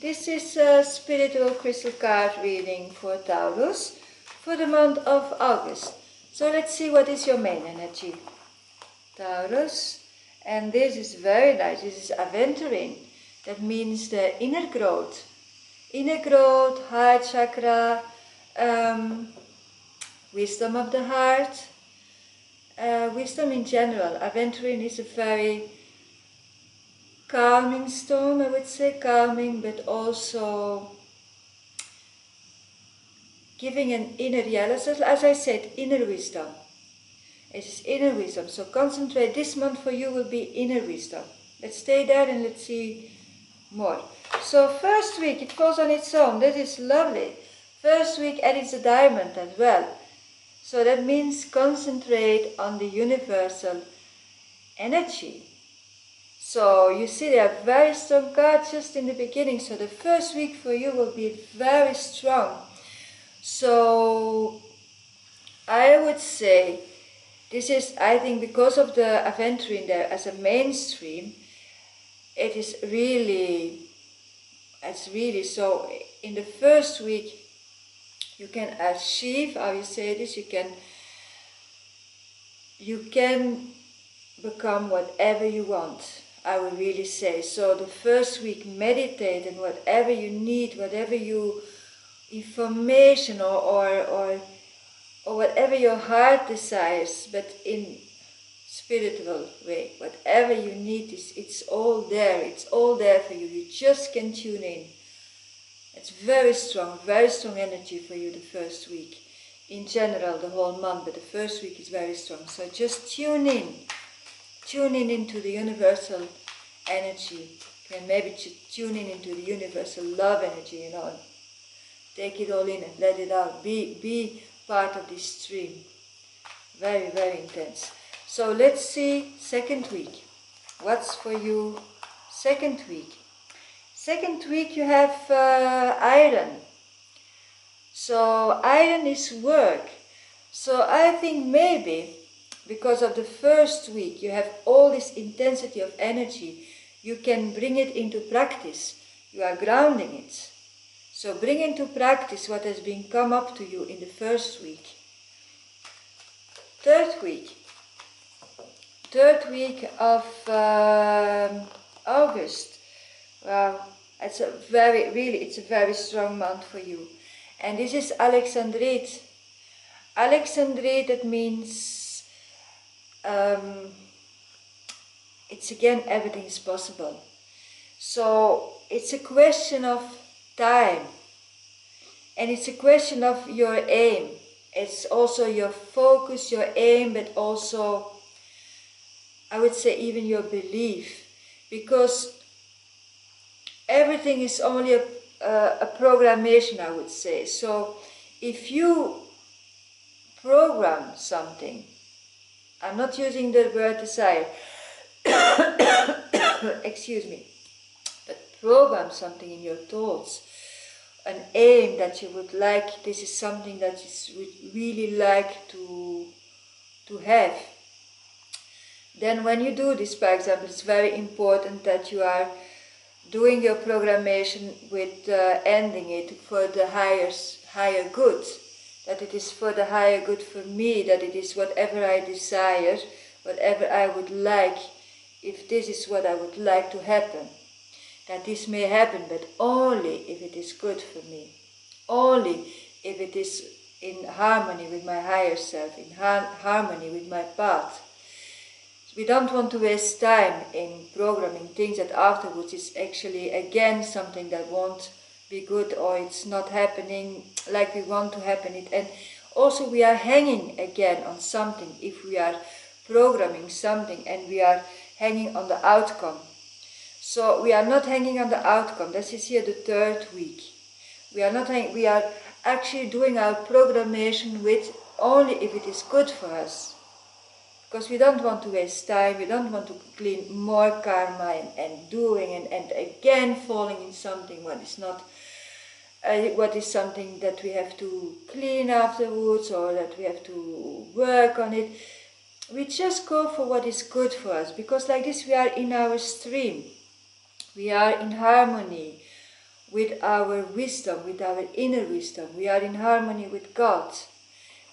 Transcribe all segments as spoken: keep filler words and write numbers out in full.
This is a spiritual crystal card reading for Taurus for the month of August. So let's see what is your main energy, Taurus. And this is very nice. This is Aventurine. That means the inner growth. Inner growth, heart chakra, um, wisdom of the heart, uh, wisdom in general. Aventurine is a very calming stone, I would say, calming, but also giving an inner realization, as I said, inner wisdom. It is inner wisdom, so concentrate. This month for you will be inner wisdom. Let's stay there and let's see more. So first week, it falls on its own. That is lovely. First week, and it's a diamond as well. So that means concentrate on the universal energy. So you see there are very strong cards just in the beginning. So the first week for you will be very strong. So I would say this is, I think, because of the Aventurine there as a mainstream, it is really, it's really, so in the first week you can achieve, how you say this, you can, you can become whatever you want, I would really say. So the first week, meditate and whatever you need, whatever you, information or, or, or, or whatever your heart desires, but in spiritual way, whatever you need, is it's all there, it's all there for you, you just can tune in. It's very strong, very strong energy for you the first week. In general, the whole month, but the first week is very strong. So just tune in, tune in into the universal energy, and maybe tune in into the universal love energy, you know, take it all in and let it out. Be, be part of this stream. Very, very intense. So let's see second week. What's for you second week? Second week you have uh, Iron. So Iron is work. So I think maybe because of the first week you have all this intensity of energy, you can bring it into practice. You are grounding it. So bring into practice what has been come up to you in the first week. Third week. Third week of um, August. Wow, it's a very, really, it's a very strong month for you. And this is Alexandrite. Alexandrite, that means um, it's again, everything is possible. So it's a question of time, and it's a question of your aim. It's also your focus, your aim, but also I would say even your belief, because everything is only a, a, a programmation, I would say. So if you program something, I'm not using the word desire, excuse me, but program something in your thoughts, an aim that you would like, this is something that you would really like to, to have. Then when you do this, for example, it's very important that you are doing your programmation with uh, ending it for the higher, higher good, that it is for the higher good for me, that it is whatever I desire, whatever I would like, if this is what I would like to happen. That this may happen, but only if it is good for me. Only if it is in harmony with my higher self, in ha- harmony with my path. We don't want to waste time in programming things that afterwards is actually again something that won't be good, or it's not happening like we want to happen it. And also we are hanging again on something if we are programming something and we are hanging on the outcome. So we are not hanging on the outcome. This is here the third week. We are not hanging, we are actually doing our programmation with only if it is good for us. Because we don't want to waste time, we don't want to clean more karma and, and doing and, and again falling in something what is not, uh, what is something that we have to clean afterwards or that we have to work on it. We just go for what is good for us, because like this we are in our stream, we are in harmony, with our wisdom, with our inner wisdom. We are in harmony with God.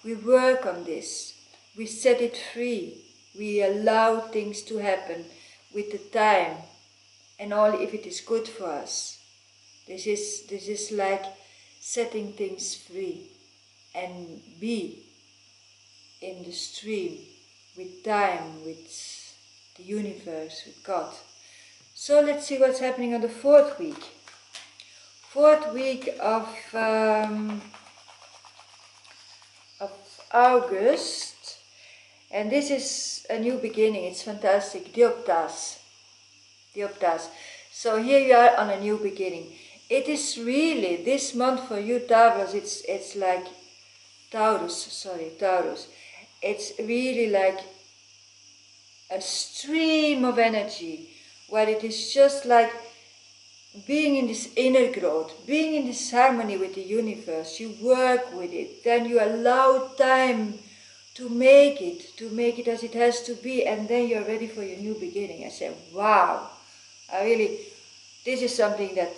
We work on this. We set it free. We allow things to happen with the time, and only if it is good for us. This is, this is like setting things free and be in the stream with time, with the universe, with God. So let's see what's happening on the fourth week. Fourth week of, um, of August, and this is a new beginning. It's fantastic. Dioptase. Dioptase. So here you are on a new beginning. It is really this month for you, Taurus. It's it's like Taurus. Sorry, Taurus. It's really like a stream of energy, where it is just like being in this inner growth, being in this harmony with the universe. You work with it, then you allow time to make it, to make it as it has to be, and then you're ready for your new beginning. I said, wow, I really, this is something that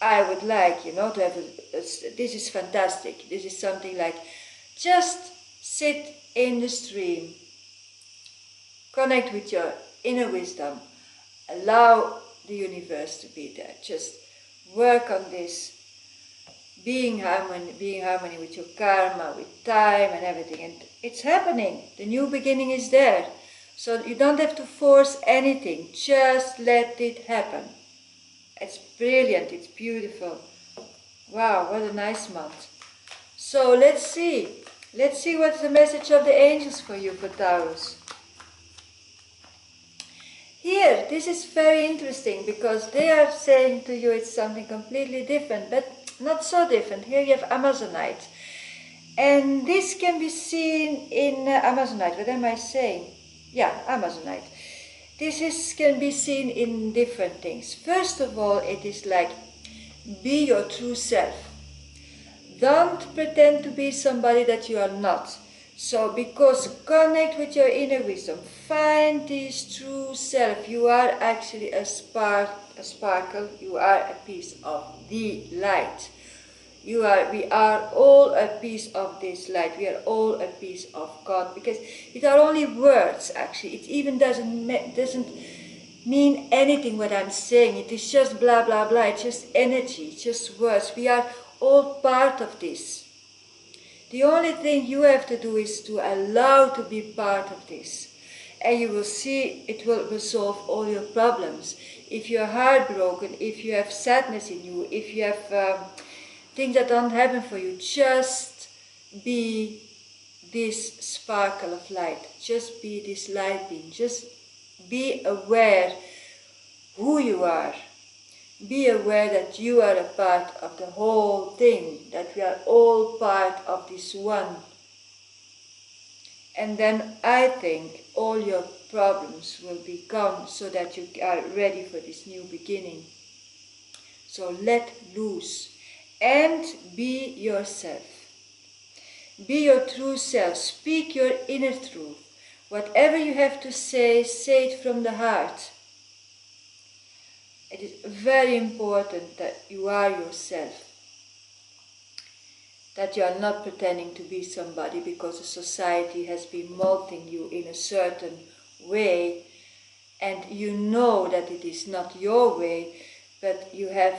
I would like, you know, to have, a, a, this is fantastic. This is something like, just sit in the stream, connect with your inner wisdom, allow the universe to be there. Just work on this, being harmony, being harmony with your karma, with time and everything. And it's happening. The new beginning is there. So you don't have to force anything. Just let it happen. It's brilliant. It's beautiful. Wow, what a nice month. So let's see. Let's see what's the message of the angels for you, for Taurus. Here, this is very interesting, because they are saying to you it's something completely different, but not so different. Here you have Amazonite. And this can be seen in uh, Amazonite. What am I saying? Yeah, Amazonite. This is, can be seen in different things. First of all, it is like, be your true self. Don't pretend to be somebody that you are not. So, because connect with your inner wisdom, find this true self. You are actually a spark, a sparkle. You are a piece of the light. You are. We are all a piece of this light. We are all a piece of God. Because it are only words. Actually, it even doesn't doesn't mean anything what I'm saying. It is just blah blah blah. It's just energy. It's just words. We are all part of this. The only thing you have to do is to allow to be part of this. And you will see it will resolve all your problems. If you're heartbroken, if you have sadness in you, if you have um, things that don't happen for you, just be this sparkle of light. Just be this light being. Just be aware who you are. Be aware that you are a part of the whole thing, that we are all part of this one. And then I think all your problems will be gone, so that you are ready for this new beginning. So let loose and be yourself. Be your true self. Speak your inner truth. Whatever you have to say, say it from the heart. It is very important that you are yourself, that you are not pretending to be somebody, because the society has been molding you in a certain way, and you know that it is not your way, but you have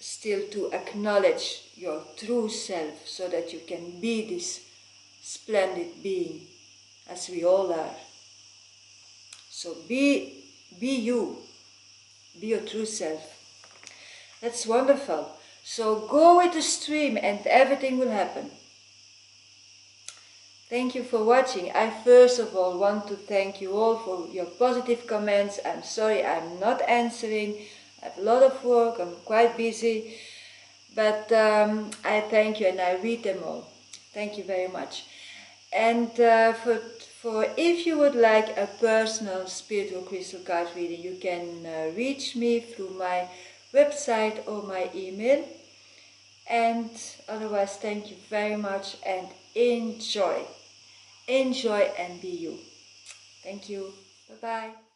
still to acknowledge your true self, so that you can be this splendid being, as we all are. So be, be you. Be your true self. That's wonderful. So go with the stream and everything will happen. Thank you for watching. I first of all want to thank you all for your positive comments. I'm sorry I'm not answering. I have a lot of work. I'm quite busy. But um, I thank you and I read them all. Thank you very much. And uh, for For if you would like a personal spiritual crystal card reading, you can uh, reach me through my website or my email. And otherwise, thank you very much and enjoy. Enjoy and be you. Thank you. Bye-bye.